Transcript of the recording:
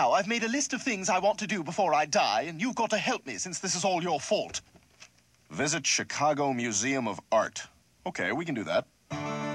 Now, I've made a list of things I want to do before I die, and you've got to help me since this is all your fault. Visit Chicago Museum of Art. Okay, we can do that.